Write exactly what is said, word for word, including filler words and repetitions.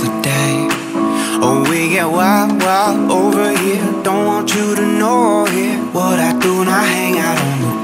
another day. Oh, we get wild, wild over here. Don't want you to know here what I do, and I hang out on the